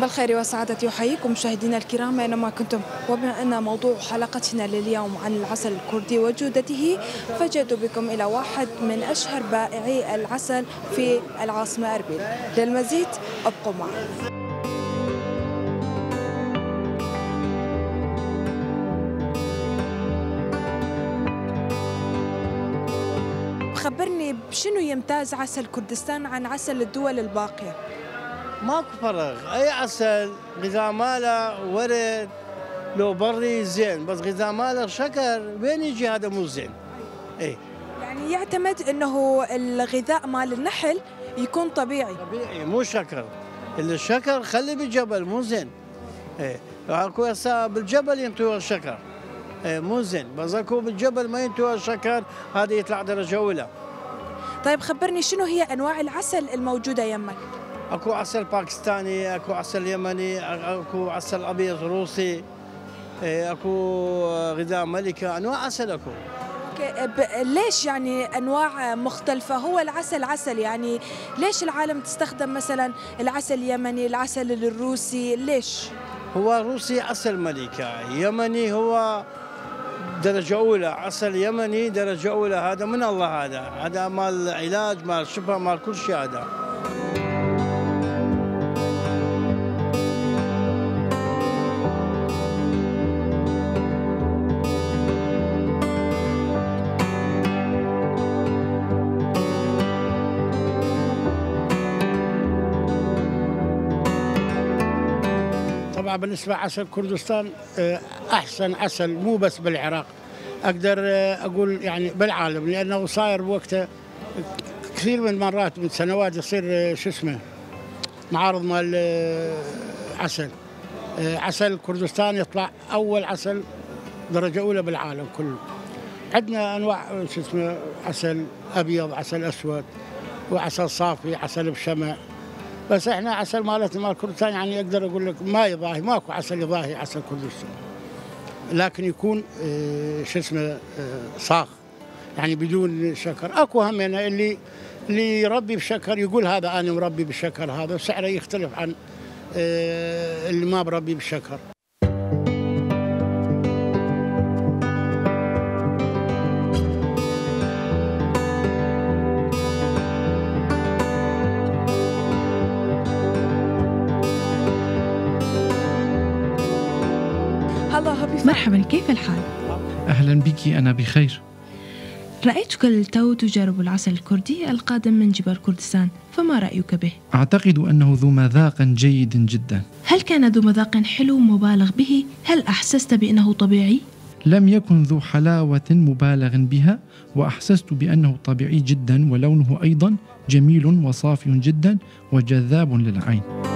بالخير والسعادة يحييكم مشاهدينا الكرام أينما كنتم. وبما أن موضوع حلقتنا لليوم عن العسل الكردي وجودته، فجئت بكم إلى واحد من أشهر بائعي العسل في العاصمة أربيل. للمزيد ابقوا معنا. خبرني بشنو يمتاز عسل كردستان عن عسل الدول الباقية؟ ماكو فرق، أي عسل غذاء ماله ورد لو بري زين، بس غذاء ماله شكر وين يجي هذا مو زين. أي يعني يعتمد أنه الغذاء مال النحل يكون طبيعي. طبيعي مو شكر، الشكر خلي بالجبل مو زين. أي اكو هسه بالجبل ينطيوها الشكر. مو زين، بس اكو بالجبل ما ينطيوها الشكر، هذا يطلع درجة أولى. طيب خبرني شنو هي أنواع العسل الموجودة يمك؟ اكو عسل باكستاني، اكو عسل يمني، اكو عسل ابيض روسي، اكو غذاء ملكه، انواع عسل اكو. ليش يعني انواع مختلفه؟ هو العسل عسل، يعني ليش العالم تستخدم مثلا العسل اليمني، العسل الروسي، ليش؟ هو روسي عسل ملكه، يمني هو درجه اولى، عسل يمني درجه اولى، هذا من الله، هذا مال علاج، مال شفاء، مال كل شيء هذا. بالنسبة عسل كردستان أحسن عسل، مو بس بالعراق، أقدر أقول يعني بالعالم، لأنه صاير بوقته كثير من مرات من سنوات يصير شو اسمه معارض مال عسل. عسل كردستان يطلع أول عسل درجة أولى بالعالم كله. عندنا أنواع شو اسمه عسل أبيض، عسل أسود، وعسل صافي، عسل بشمع، بس احنا عسل مالتنا مال كردستان يعني اقدر اقول لك ما يضاهي، ماكو عسل يضاهي عسل كردستان، لكن يكون شو اسمه صاخ، يعني بدون شكر. اكو همنا اللي يربي بشكر يقول هذا انا مربي بالشكر هذا، وسعره يختلف عن اللي ما بربي بالشكر. مرحبا، كيف الحال؟ أهلا بك، أنا بخير. رأيتك للتو تجرب العسل الكردي القادم من جبال كردستان، فما رأيك به؟ أعتقد أنه ذو مذاق جيد جدا. هل كان ذو مذاق حلو مبالغ به؟ هل أحسست بأنه طبيعي؟ لم يكن ذو حلاوة مبالغ بها، وأحسست بأنه طبيعي جدا، ولونه أيضا جميل وصافي جدا وجذاب للعين.